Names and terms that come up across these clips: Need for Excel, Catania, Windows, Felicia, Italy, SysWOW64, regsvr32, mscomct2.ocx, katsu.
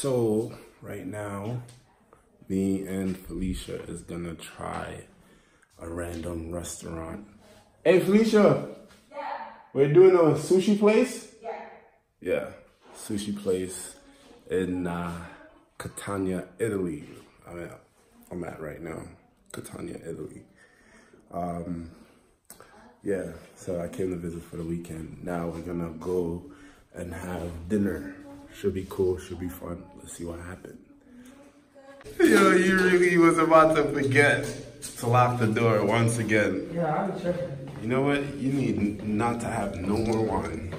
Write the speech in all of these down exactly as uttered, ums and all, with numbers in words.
So right now, me and Felicia is gonna try a random restaurant. Hey Felicia! Yeah. We're doing a sushi place? Yeah. Yeah. Sushi place in uh, Catania, Italy. I'm at, I'm at right now. Catania, Italy. Um, yeah, so I came to visit for the weekend. Now we're gonna go and have dinner. Should be cool, should be fun. Let's see what happens. Yo, you really was about to forget to lock the door once again. Yeah, I'll be tripping. You know what? You need not to have no more wine.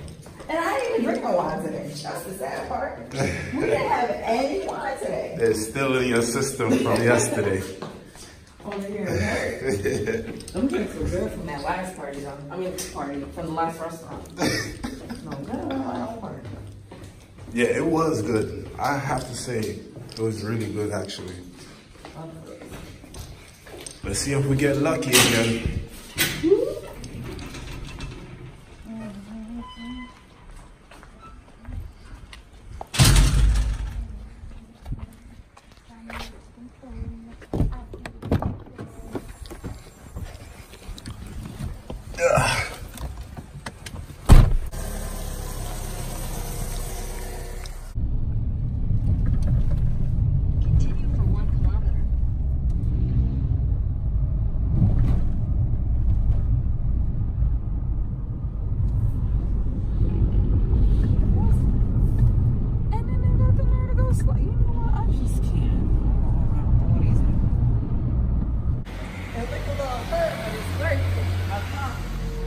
And I didn't even drink my wine today. That's the sad part. We didn't have any wine today. It's still in your system from yesterday. Over here, right? I'm getting so good from that last party, though. I mean, party, from the last restaurant. No, good. I don't party. Yeah, it was good. I have to say, it was really good, actually. Let's see if we get lucky again.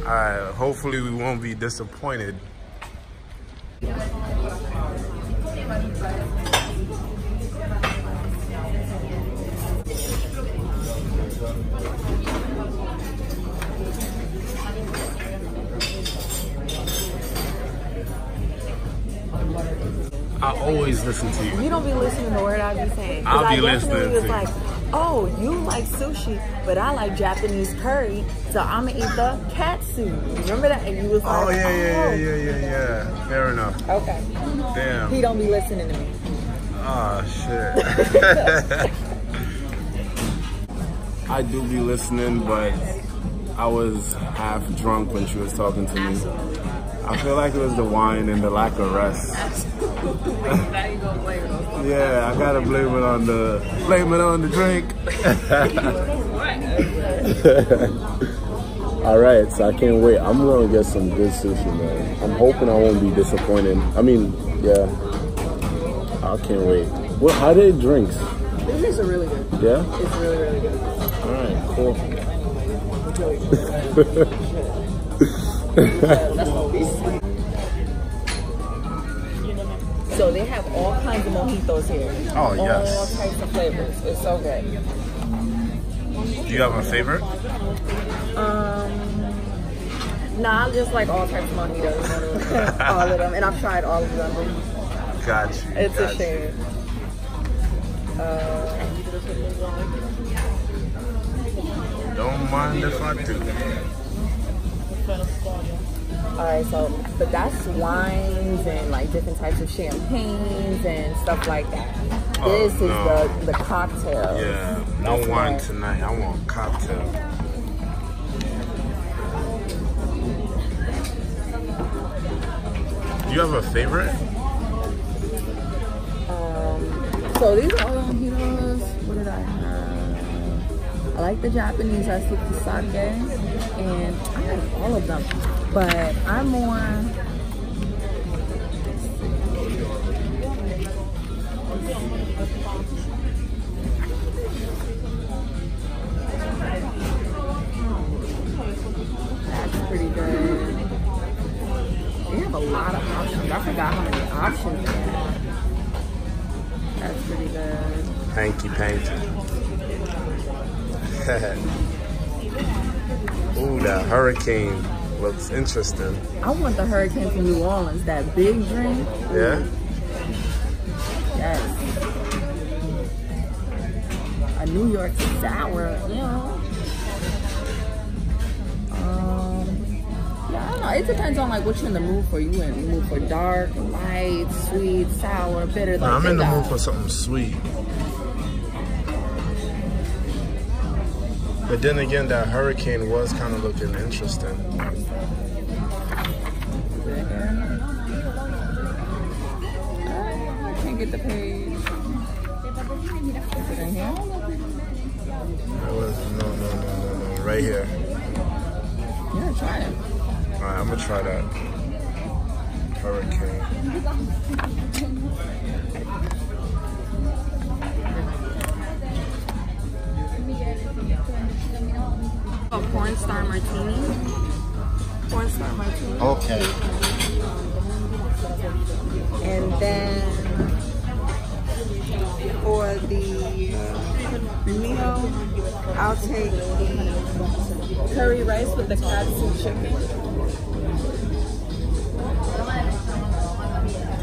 Alright, hopefully we won't be disappointed. I always listen to you. You don't be listening to what I be saying. I'll be I listening to you. Like, oh, you like sushi, but I like Japanese curry, so I'ma eat the katsu. Remember that? And you was like, oh yeah, yeah, oh. yeah, yeah, yeah, yeah. Fair enough. Okay. Damn. He don't be listening to me. Oh shit. I do be listening, but I was half drunk when she was talking to me. Absolutely. I feel like it was the wine and the lack of rest. Yeah, I gotta blame it on the blame it on the drink. All right, so I can't wait. I'm gonna get some good sushi, man. I'm hoping I won't be disappointed. I mean, yeah, I can't wait. Well, how did it drinks? The drinks are really good. Yeah, it's really really good. All right, cool. So they have all kinds of mojitos here. Oh yes. All types of flavors. It's so good. Do you have a favorite? Um, nah, I just like all types of mojitos. All of them, and I've tried all of them. Got you. It's got a shame. Uh, Don't mind if I do. Alright, so, but that's wines and like different types of champagnes and stuff like that. Oh, this is no. the, the cocktail. Yeah, no that's wine right. tonight. I want cocktail. Do you have a favorite? Um, so these are all the mojitos. What did I have? I like the Japanese. I took the sake and I like all of them. But I'm more, that's pretty good. They have a lot of options. I forgot how many options they have. That's pretty good. Thank you, thank you. Ooh, that hurricane. Looks interesting. I want the hurricane from New Orleans, that big drink. Yeah? Yes. A New York sour, you know. Um, yeah, I don't know. Uh, it depends on like what you're in the mood for. You in the mood for dark, light, sweet, sour, bitter. Like I'm in the mood for something sweet. But then again, that hurricane was kind of looking interesting. I can't get the page. Is it in here? That was, no, no, no, no, no. Right here. Yeah, try it. All right, I'm going to try that. Hurricane. A porn star martini. Porn star martini. Okay. And then for the meal, I'll take the curry rice with the katsu chicken.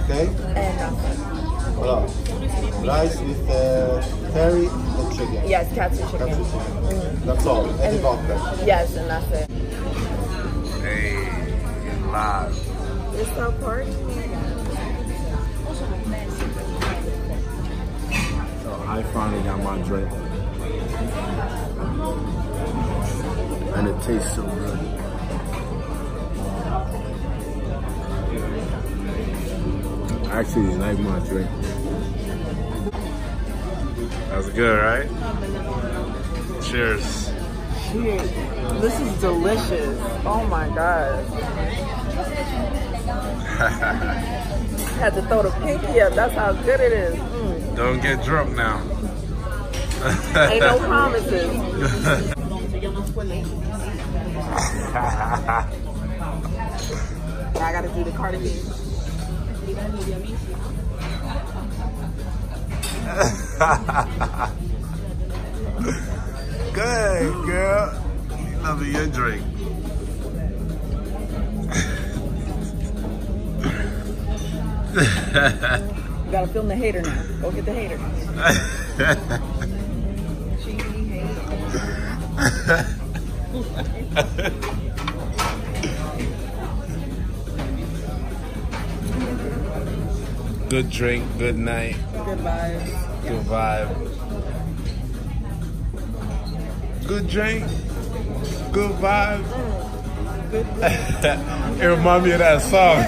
Okay. And nothing. Rice with uh, curry and chicken. Yes, katsu chicken. Katsu chicken. That's all. And the vodka. Yes, and that's it. Hey, live. Is that pork? So I finally got my drink, and it tastes so good. I actually like my drink. That's good, right? Cheers. Cheers. This is delicious. Oh my God. Had to throw the pinky up. That's how good it is. Mm. Don't get drunk now. Ain't no promises. I gotta do the cardigan. Good girl, you love your drink. You gotta film the hater now. Go get the hater. Cheesy hater. Good drink, good night. Good vibes. Good vibe. Good drink, good vibe. Mm. Good, good. It reminds me of that song.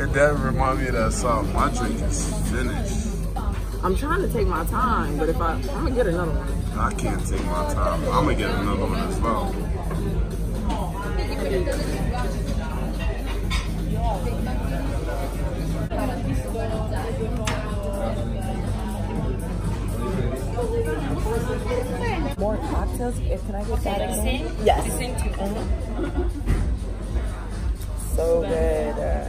It does remind me of that song. My drink is finished. I'm trying to take my time, but if I, I'm gonna get another one. I can't take my time. I'm gonna get another one as well. More cocktails? If can I get that again? Yes. So good. Uh,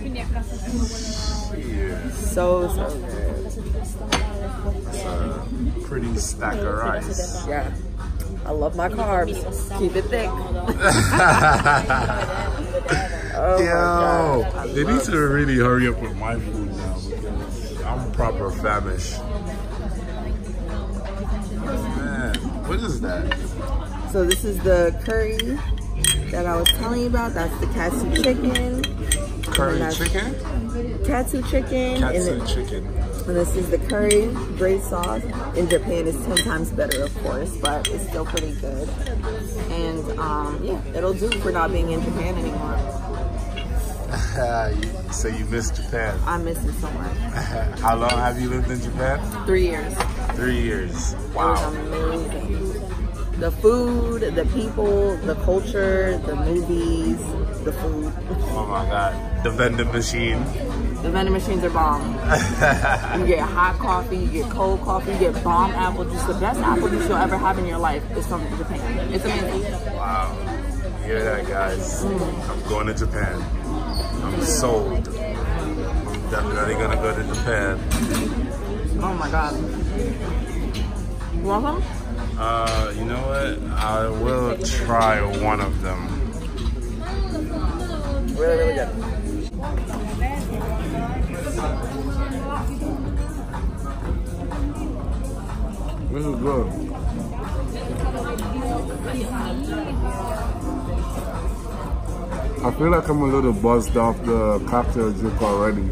so so good. It's a pretty stack of rice. Yeah. I love my carbs. Keep it thick. Oh yo, they need to really hurry up with my food now because I'm proper famished. What is that? So this is the curry that I was telling you about. That's the katsu chicken. Curry chicken? Katsu chicken. Katsu and chicken. It, and this is the curry braised sauce. In Japan, it's ten times better, of course, but it's still pretty good. And um, yeah, it'll do for not being in Japan anymore. So you miss Japan? I miss it so much. How long have you lived in Japan? Three years. Three years. Wow. It was amazing. The food, the people, the culture, the movies, the food. Oh my God. The vending machine. The vending machines are bomb. You get hot coffee, you get cold coffee, you get bomb apple juice. The best apple juice you'll ever have in your life is from Japan. It's amazing. Wow. You hear that, guys? Mm. I'm going to Japan. I'm sold. I'm definitely gonna go to Japan. Oh my God. You want them? Uh, you know what? I will try one of them. Really, really good. This is good. I feel like I'm a little buzzed off the cocktail drink already. I'm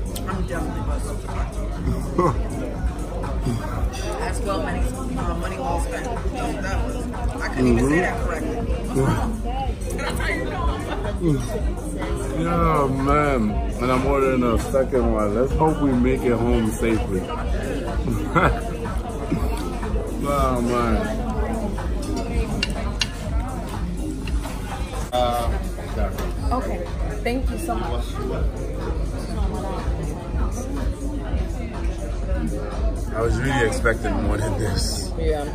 definitely buzzed off the cocktail drink. That's well money, uh, money well spent. That was, I couldn't mm-hmm. even say that correctly. What's wrong? That's how you know. Yeah, man. And I'm ordering a second one. Let's hope we make it home safely. Oh, man. Uh, okay, thank you so much. I was really expecting more than this. Yeah.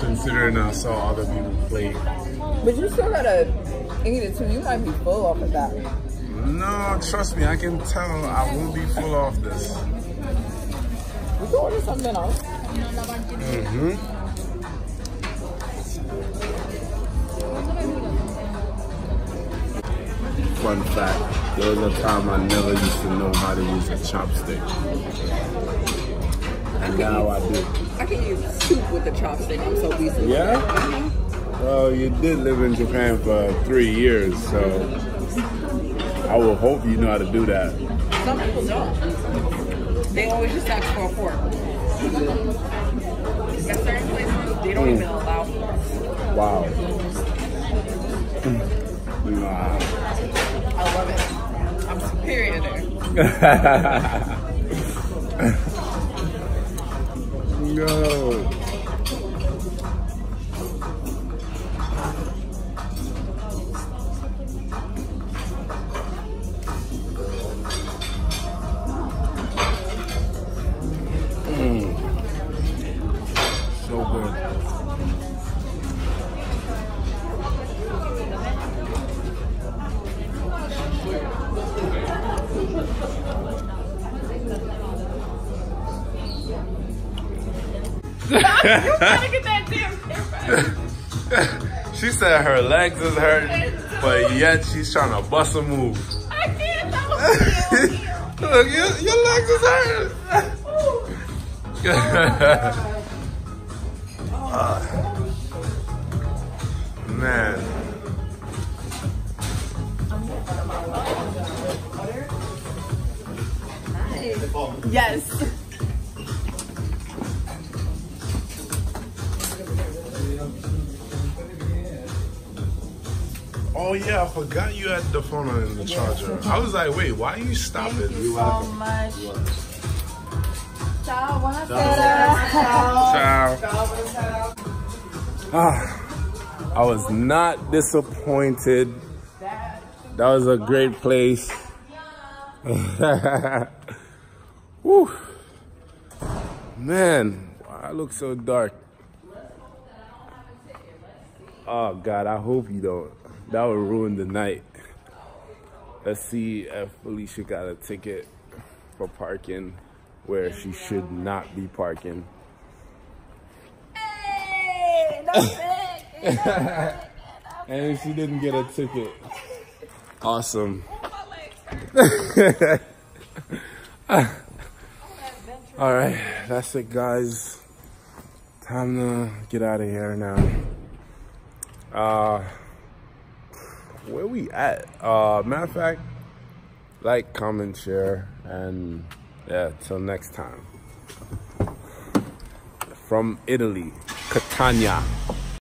Considering I saw other people play. But you still gotta eat it too. You might be full off of that. No, trust me, I can tell I won't be full off this. We can order something else. Mm-hmm. Fun fact, there was a time I never used to know how to use a chopstick. And now use, I do. I can use soup with a chopstick, I'm so decent. Yeah? Mm-hmm. Well, you did live in Japan for three years, so I would hope you know how to do that. Some people don't. They always just ask for a fork. At certain places, they don't mm. even allow forks. Wow. Mm. Wow. I love it. I'm superior there. No. Mm. So good. You gotta get that damn camera. She said her legs is hurting, but yet she's trying to bust a move. I can't. That was real. Look, your, your legs is hurting. Oh oh uh, man. Nice. Yes. Oh yeah, I forgot you had the phone on the charger. I was like, wait, why are you stopping? Thank you so much. Ciao, buonasera. Ciao. Ciao. Ah, I was not disappointed. That was a great place. Woo. Man, I look so dark. Oh God, I hope you don't. That would ruin the night. Let's see if Felicia got a ticket for parking where she should not be parking. Hey, that's it. That's it. And she didn't get a ticket. Awesome. All right, that's it, guys. Time to get out of here now. Uh. Where we at? Uh, matter of fact, like, comment, share, and yeah, till next time. From Italy, Catania.